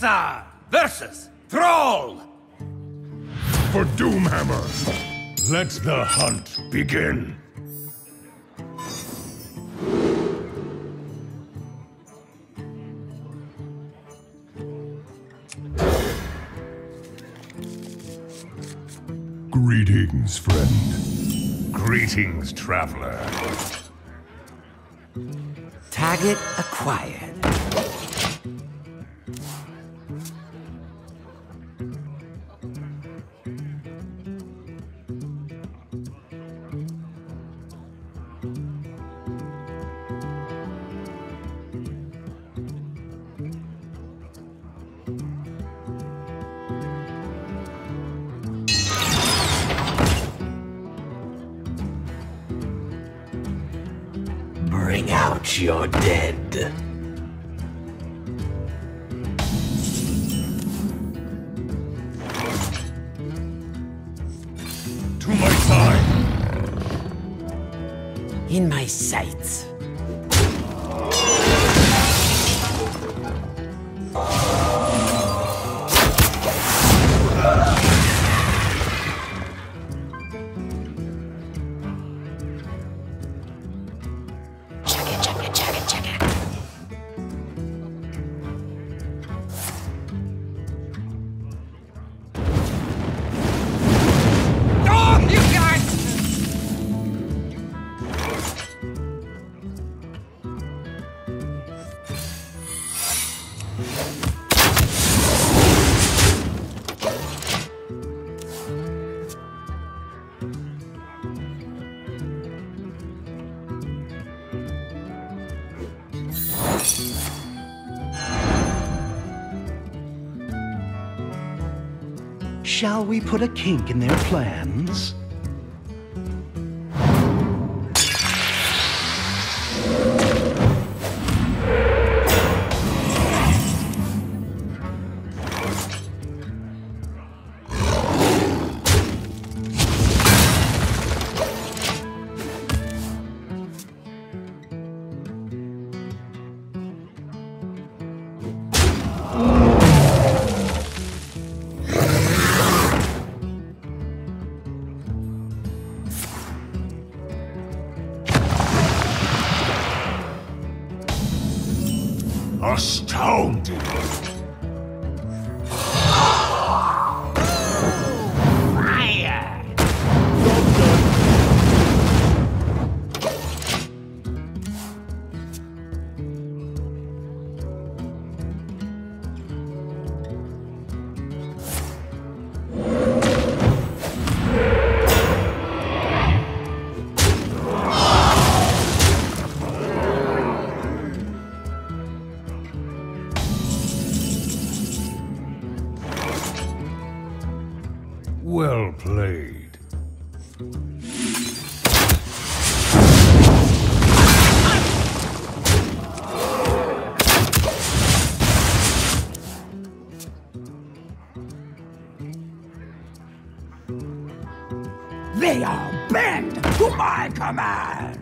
Hexar versus Thrall! For Doomhammer, let the hunt begin. Greetings, friend. Greetings, traveler. Target acquired. Bring out your dead. To my side. In my sights. Shall we put a kink in their plans? Astounding! Fire! Well played. They are bent to my command.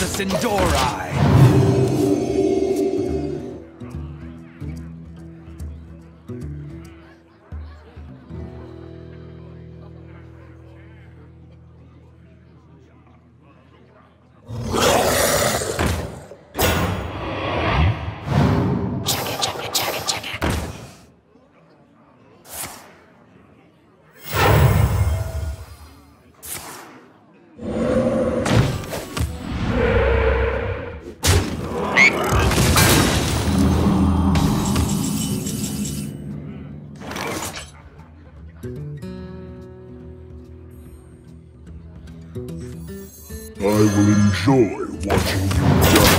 The Sindorai. I will enjoy watching you die.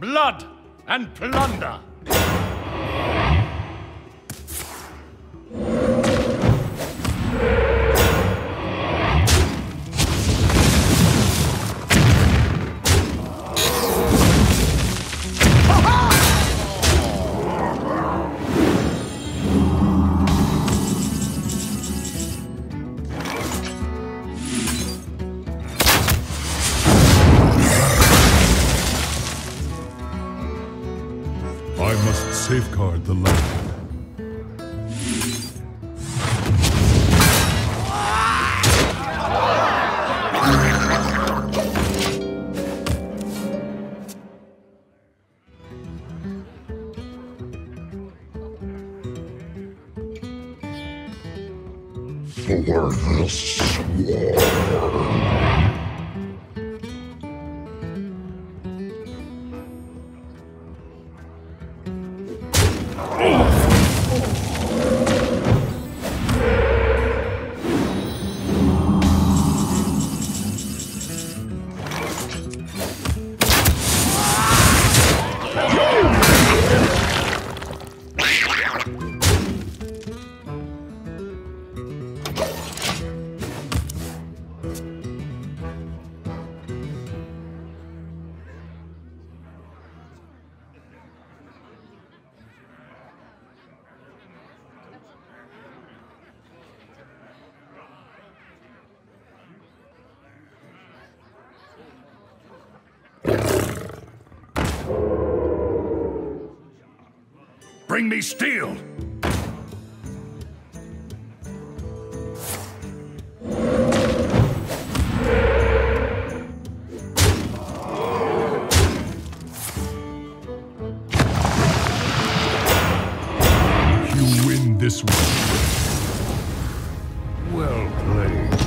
Blood and plunder! Safeguard the land. For this war. Bring me steel! You win this one. Well played.